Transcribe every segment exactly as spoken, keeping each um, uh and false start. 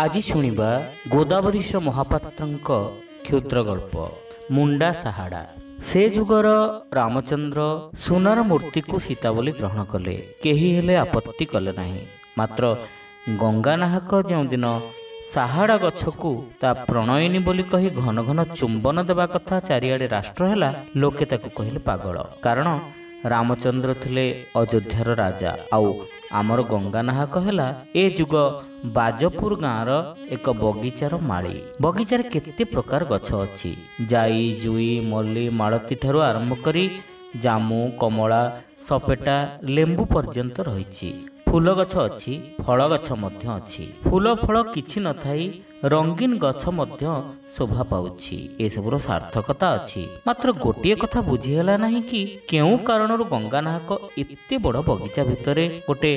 आजि शुणिबा गोदाबरीशा महापात्रंक क्षुद्र गल्प मुंडा साहाड़ा। से जुगर रामचंद्र सुनार मूर्ति को सीता बोली ग्रहण कले, केही हेले आपत्ति कले नाही। मात्र गंगा नाहक जो दिन साहाड़ा गच्छकू ता प्रणयिनी बोली कही घन घन चुंबन देवा कथा चारिआडे राष्ट्र हेला, लोके ताकू कहिले पागल। कारण रामचंद्र थिले अयोध्यार राजा, आउ आमर गंगा नाहक हेला ए जुग बाजपुर गाँर एक बगिचार माली। बगिचार केते प्रकार गछ अछि, जाई जुई मल्ली मालती ठारू आरंभ करी जामु कमला सपेटा लेंबू पर्यंत रहिछि। फूल गछ अछि, फल गछ मध्ये अछि। फूल फल किछि न थाई रंगीन गछ मध्ये शोभा पाउछि। ए सबरो सार्थकता अछि। मात्र गोटिए कथा बुझी हला नाही कि केउ कारणरु गंगा नाहक एते बड़ बगिचा भितरे गोटे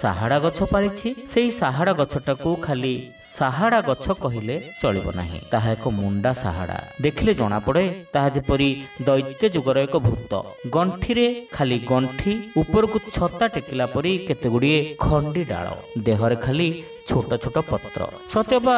साहाड़ा गछ पारिछि। सेही साहाड़ा गछटाकू खाली साहाड़ा गछ कहिले चलिबो नाही, ताहा एक मुंडा साहाड़ा। देखिले जना पड़े ताहा जेपरि दैत्य जुगर एक भूत। गंठीरे खाली गंठी, उपरकू छता टेकिला परी केतेगुडी खंडी डाल, देहरे खाली छोट छोट पत्र। सत्यबा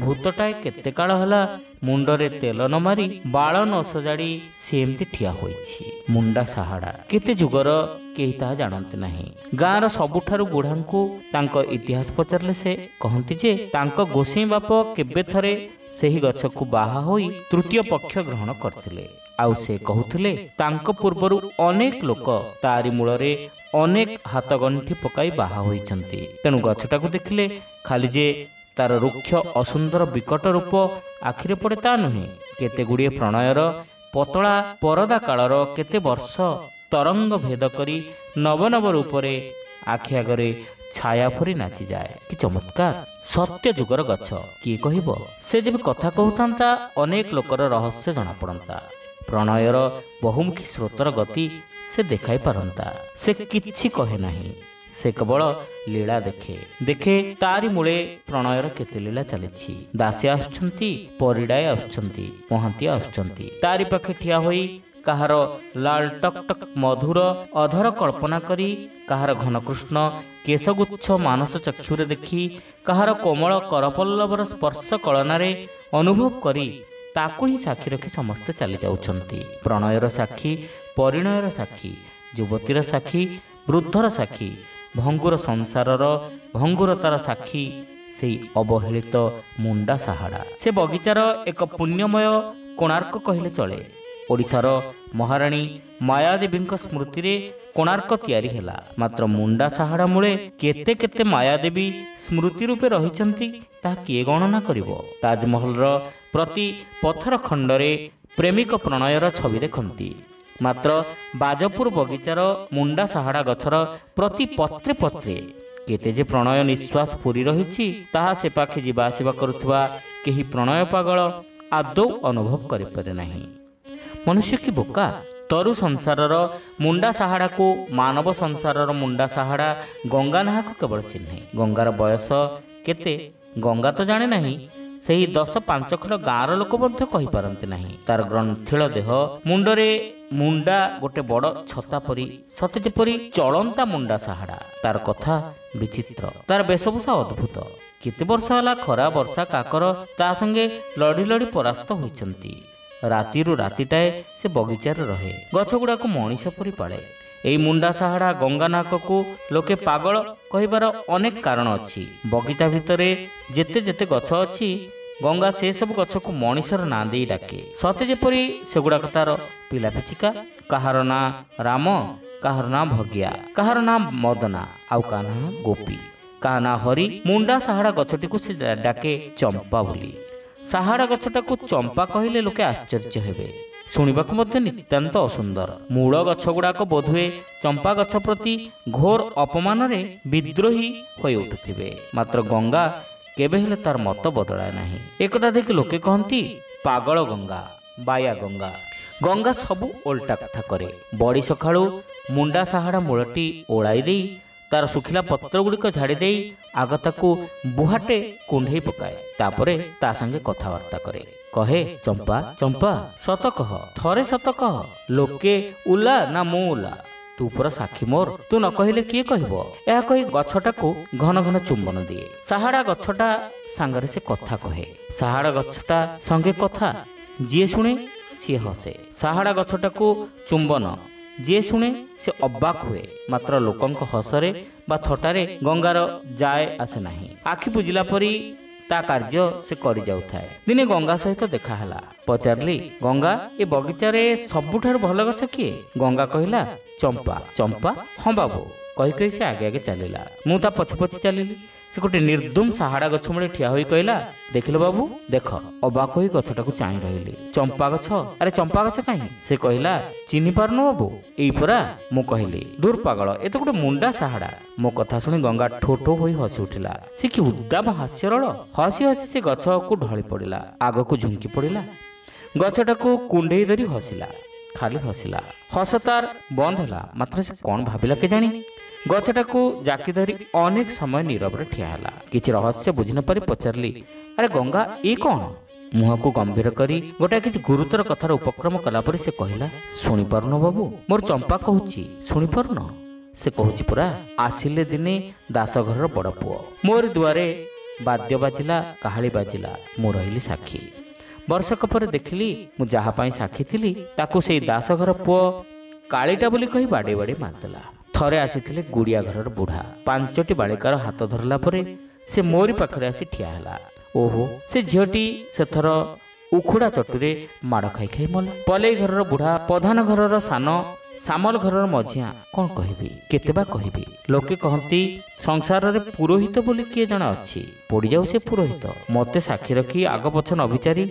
भूतटाए केते काल हला मुंडरे तेल न मारी बाळ न सजाड़ी सेमती ठिया होईछि मुंडा साहाड़ा। केते जुगर केही ता जानते नाही। गाँर सबुठारू बुढ़ांकू तांको इतिहास पचारले से कहंती जे तांको गोसाई बाप केबे थरे सेही गछकू बाहा होई तृतीय पक्ष ग्रहण करथिले। आउ से कहूथिले तांको पूर्वरु अनेक लोक तारी मूलरे अनेक हाथगंठी पकाई बाहा होइछंती। तेनु गछटाकू देखिले खाली जे तार रुक्ष असुंदर विकट रूप आखिरे पड़े ता नुहे, केते गुड़िए प्रणयर पतला परदा कालर केते वर्ष तरंग भेद करी नव नव रूपरे आखि आगरे छाया फरी नाची जाए। कि चमत्कार सत्य जुगर गछ किए कहब। से जब कथा कहता अनेक लोकर रहस्य जना पड़ता। प्रणयर बहुमुखी स्रोतर गति से देखाई पारंता। से किछि कहे नाही, से केवल लीला देखे देखे तारी मूले प्रणयर केते लीला चली। दासी आसुछंती, परिडाए आसुछंती, महांती आसुछंती। तारी पाखे ठिया होई कहार लाल टक टक मधुर अधर कल्पना करी, कहार घनकृष्ण केशगुच्छ मानस चक्षुरे देखी, कहार कोमल करपल्लवर स्पर्श कलनारे अनुभव करी ताकू ही साक्षी रखी समस्ते चली जाउछंती। प्रणयर साक्षी, परिणयर साक्षी, युवतीर साक्षी, वृद्धर साक्षी, भंगुर संसारर भंगुरतार साक्षी सेई अवहेलित मुंडा साहाड़ा। से बगिचार एक पुण्यमय कोणार्क कहिले चले। ओडिशार महाराणी मायादेवींक स्मृतिरे कोणार्क तयारी हेला। मात्र मुंडा साहाड़ा मूले केते केते मायादेवी स्मृति रूपे रहिचंती ताहा किए गणना करिवो। ताजमहलर प्रति पत्थर खंडरे प्रेमिक प्रणयर छवि देखती। मात्र बाजपुर बगिचार मुंडा साहाड़ा गछर प्रति पत्रे पत्रे केते जे प्रणय निश्वास पूरी रहिछि ताहा से पाखे जीवा आसिबा करुथुवा केही प्रणय पागल आदौ अनुभव करि पारे नाही। मनुष्य की बोका। तरु संसारर मुंडा साहाड़ा को मानव संसारर मुंडा साहाड़ा गंगा नाहक केवल चिन्हे। गंगार बयस केते गंगा तो जाने नाही, सेही दस पांच खर गाँर लोक मध्य कहीपारती नहीं। तार ग्रंथिल देह मुंडरे मुंडा गोटे बड़ छता परी सते जेपरी चलंता मुंडा साहाड़ा। तार कथा विचित्र, तार बेशभूषा अद्भुत। केते वर्ष होला खरा वर्षा काकर ता संगे लड़ी लड़ी परास्त होइचंती। रातिरु रातिटाए से बगिचार रहे, गछगुड़ाक मनीष परी पाले। एई मुंडा साहाड़ा गंगा नाहककू लोके पागल कहिबार अनेक कारण अछि। बगिचा भितरे जेते जेते गछ अछि गंगा से सब गछकू मनीषर ना देई डाके। सते जेपरी सेगुड़ाक तार पिला पिचिका। कहार ना राम, कहार ना भगिया, कहार ना मदना, आउ कहा ना गोपी, कहा ना हरि। मुंडा साहाड़ा गछटीकू से डाके चंपा बोली। साहाड़ा गछटाकू चंपा कहिले लोके आश्चर्य हेबे। शुणवाक नितांत असुंदर। मूल गछगुड़ाक बोधुए चंपा गछ प्रति घोर अपमान रे विद्रोही होई उठुथिबे। मात्र गंगा केबे हेले तार मत बदलाय नाही। एकदा देखि लोके कहंती पागल गंगा, बाया गंगा। गंगा सबु ओल्टा कथा करे। बड़ी सखाळू मुंडा साहाड़ा मूलटी ओळाई देई तार सुखिला पत्रगुड़िक झाड़ी देई आगताकू बुहाटे कुंढेई पकाए। तापरे ता संगे कथाबार्ता करे। कहे चंपा चंपा सत कह, थरे सत कह, लोके उला ना मु उला, तू पूरा साखी मोर, तू न कहले किए कहब। यह कही गछटा को घन घन चुंबन दिए। साहाड़ा गछटा सांगरे से कथा कहे। साहाड़ा गछटा संगे कथा जी शुणे सी हसे। साहाड़ा गछटा को चुंबन जी शुणे से अब्बाक हुए, मात्र लोकंक हसरे बा थटारे गंगार जाए आसे ना। आखि बुझला परी ता कार्य से करि जाउ थाए। दिने गंगा सहित देखा हला। पचारली, गंगा ए बगीचा रे सबुठार भल गछ किए? गंगा कहिला चंपा। चंपा हां बाबू कहि कहि से आगे आगे चलिला। मु ता पछ पछ चलिली। से गोटे निर्धुम साहाड़ा गछ मुळे ठिया होई कहिला देखिलो बाबू देख। अबाक होई गछटा को चाई रहिली। चंपा गछ, अरे चंपा गछ काहे? से कहिला चिनी पारनो बाबू, एई परा मु कहिली। दूर पागल, ए तो गोटे मुंडा साहाड़ा। मो कथा सुनी गंगा ठोठो होई हसी उठिला। से कि उद्दाम हास्यरल। हसी हसी से गछ को ढळी पड़िला, आग को झुंकी पड़िला। गछटा को कुंडेई धरी हसिला, खाली हसिला। हसतार बंद हला, मात्र से कोन भाबिला के जानी। गछटा को जाकी धरी अनेक समय नीरव रे ठिया हला। किछि रहस्य बुझि न पारि पचारली, अरे गंगा ए कोन? मुह को गंभीर करी गोटा किछि गुरुतर कथार उपक्रम कला पर से कहिला सुनि पारनो बाबू, मोर चंपा कहूची सुनि पारनो? से कहूची पूरा आसिले दिने दासघरर बड़ पुओ, मोर दुआरे वाद्य बाजिला, कहाली बाजिला, मो रहिली साखी। वर्षक पर देखली मु जहा पाई साखी थिली ताकू सेई दासघर पुओ कालीटा बोली कहि बाडे बाडे मारतला। थरे आसीथिले गुड़िया घरर बुढ़ा। पांचटी बालिकार हाथ धरला परे से मोरी पाखरे आसी ठिया हला। ओहो से झियोटी सेथर उखुड़ा चटुरे माड़ खाई खाई मला। पलै घरर बुढ़ा, प्रधान घरर सान, सामल घरर मझिया, कोन कहिबी केतेबा कहिबी। लोके कहंती संसार रे पुरोहित बोली किए जण अछि, पड़ी जाऊ से पुरोहित। मते साखी रखी आग पछ न विचारी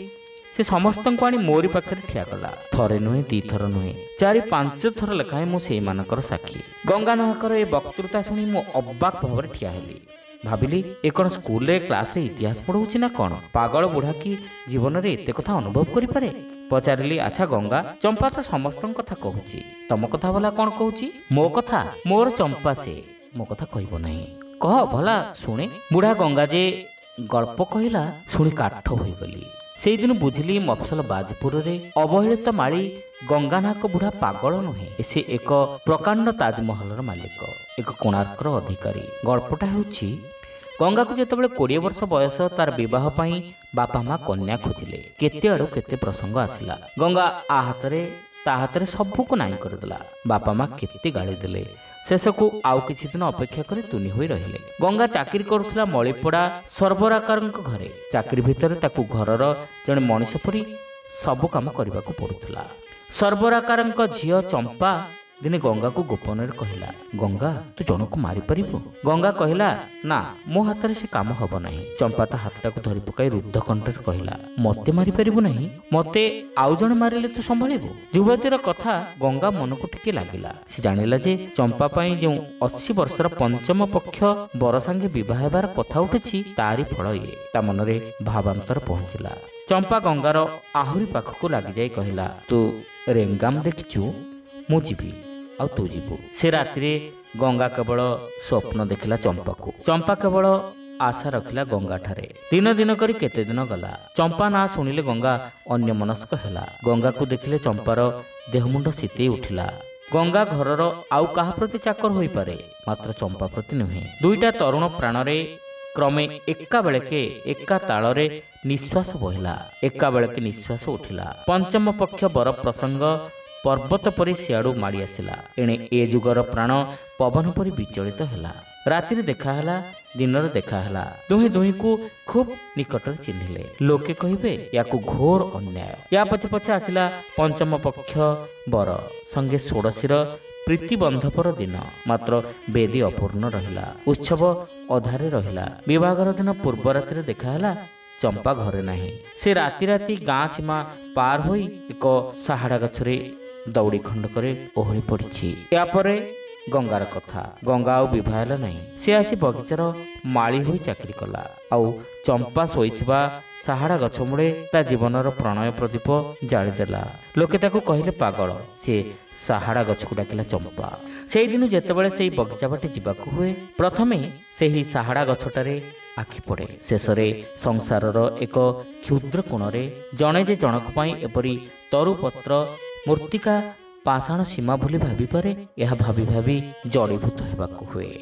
से समस्त को आनी मोरी पाखरे ठिया कला। थरे नुहे, दी थर नुहे, चारि पांच थर लेखाएं मु से मानकर साखी। गंगा नाहकर ए वक्तृता सुनी मु अब्बाक भाव रे ठिया हेली। भाबिली ए कोन स्कूल रे क्लास रे इतिहास पढौछि ना कोन? पागल बुढ़ा की जीवन रे एते कथा अनुभव करि पारे? पचारली, अच्छा गंगा चंपा तो समस्त कथा कहूची, तम कथा भला कोन कहूची? मो कथा मोर चंपा से मो कथा कहबो नाही, कह भला सुने। बुढ़ा गंगा जे गल्प कहिला सुनी काठ होई गली। से दिन बुझिली मफसल बाजपुर रे अवहेलित माली गंगा नाहक बुढ़ा पागल नुहे, से एक प्रकांड ताजमहलर मालिक, एक कोणार्कर अधिकारी। गल्पटा हेउची गंगा को जेतेबेले कोड़े वर्ष बयस तार विवाह पाई बापा माँ कन्या खोजिले। केते आड़ू केते प्रसंग आसिला। गंगा आ हातरे ता हातरे सबको नाई करदेला। बापा माँ केते गाली देले। शेषको आउ किछि दिन अपेक्षा करे तुनि होई रहिले। गंगा चाकरी करुथला मळीपड़ा सर्वराकारक घरे। चाकरी भितर ताकू घरर जने मनीष परी सब काम करिबाकू पड़ुथला। सर्वराकारक झियो चंपा दिने गंगा को गोपन रे कहिला, गंगा तू जनकू मारि परिबो? गंगा कहिला ना, मो हातरे से काम हबो नाही। चंपा ता हातटा को धरि पकाई रुद्ध कंठर कहिला, मते मारि परिबो नाही, मते आउ जण मारिले तू संभालिबो? युवतीर कथा गंगा मन को टिके लागिला। से जानिला जे चंपा पई जे अस्सी वर्षर पंचम पक्ष बर संगे विवाह हेबार कथा उठिछि तारि फळ ये। ता मन रे भावांतर पहुंचिला। चंपा गंगार आहुरी पाख को लागि जाई कहिला, तू रेंगाम देखिचू? मु जीवी आ तू जीवु। से रात्रि गंगा केवल स्वप्न देखला चंपा को। चंपा केवल आशा रखिला गंगा ठारे। दिन दिन करी केते दिन गला। चंपा ना सुनिले गंगा अन्य मनस्क हला। गंगा को देखिले चंपार देहमुंड सीते उठिला। गंगा घरर आउ कहा प्रति चाकर होई पारे, मात्र चंपा प्रति नहे। दुईटा तरुण प्राण रे क्रमे एका बेलके एका ताल रे निश्वास बहिला, एका बेलके निश्वास उठिला। पंचम पक्ष बर प्रसंग पर्वत परि सियाड़ू माड़ी आसिला। एणे ए जुगर प्राण पवन परि विचलित हला। रातिर देखा हला, दिनर देखा हला। दुहे दुही को खूब निकट चिन्हले। लोके कहिबे याकू घोर अन्याय। या पछे पछे आसिला पंचम पक्ष बर संगे षोडशीर प्रीतिबंधपर दिन, मात्र बेदी अपूर्ण रहिला। उत्सव अधारे रहिला। विवाहर दिन पूर्व रातिर देखा हला चंपा घरे नाही। से राति राति गाँ सीमा पार होई एक साहाड़ा गछरे दौड़ी खंडकर ओहली पड़ी। यापरे गंगार कथा। गंगा आउ विवाहला नहीं। से आसी बगीचार माली होई चाकरी कला। आउ चंपा सोईथिबा साहाड़ा गछ मुळे ता जीवनर प्रणय प्रदीप जाळी देला। लोके ताकू कहिले पागल। से साहाड़ा गछकू डाकिला चंपा। सेई दिन जेतेबेले सेई बगीचा बाटे जीवाकू हुए, प्रथमे सेही साहाड़ा गछटारे आखि पड़े। शेषे संसारर एक क्षुद्र कोणरे जणे जे जनक पाई एपरी तरुपत्र मूर्तिका पाषाण सीमा भाविपर यह भावि भावि जड़ीभूत होगा हुए।